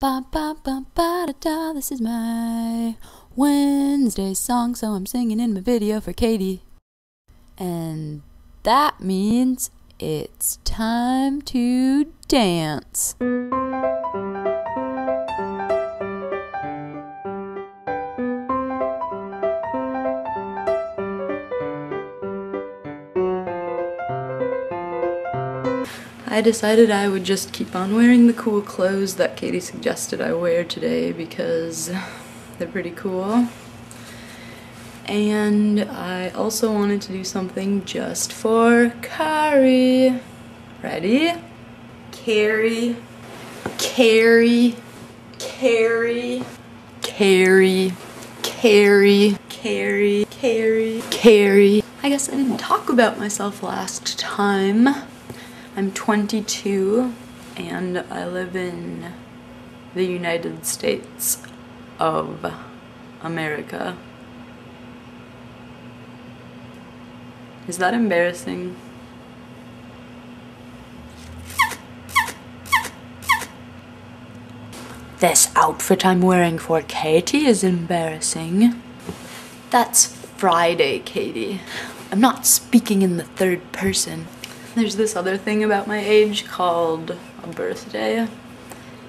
Ba ba ba ba da da, this is my Wednesday song, so I'm singing in my video for Katie. And that means it's time to dance. I decided I would just keep on wearing the cool clothes that Katie suggested I wear today because they're pretty cool. And I also wanted to do something just for Carrie. Ready? Carrie. Carrie. Carrie. Carrie. Carrie. Carrie. Carrie. Carrie. I guess I didn't talk about myself last time. I'm 22 and I live in the United States of America. Is that embarrassing? This outfit I'm wearing for Katie is embarrassing. That's Friday, Katie. I'm not speaking in the third person. There's this other thing about my age called a birthday,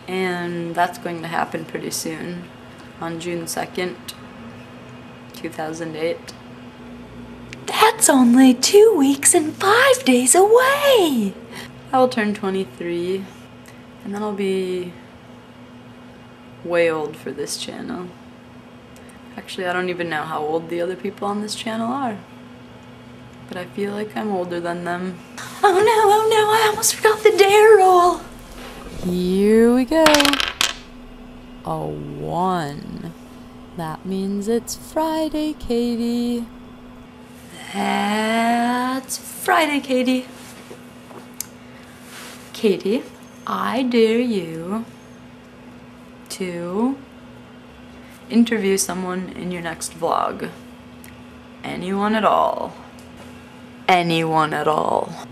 and that's going to happen pretty soon, on June 2nd, 2008. That's only 2 weeks and 5 days away! I'll turn 23, and then I'll be way old for this channel. Actually, I don't even know how old the other people on this channel are, but I feel like I'm older than them. Oh no, I almost forgot the dare roll! Here we go. A 1. That means it's Friday, Katie. That's Friday, Katie. Katie, I dare you to interview someone in your next vlog. Anyone at all. Anyone at all.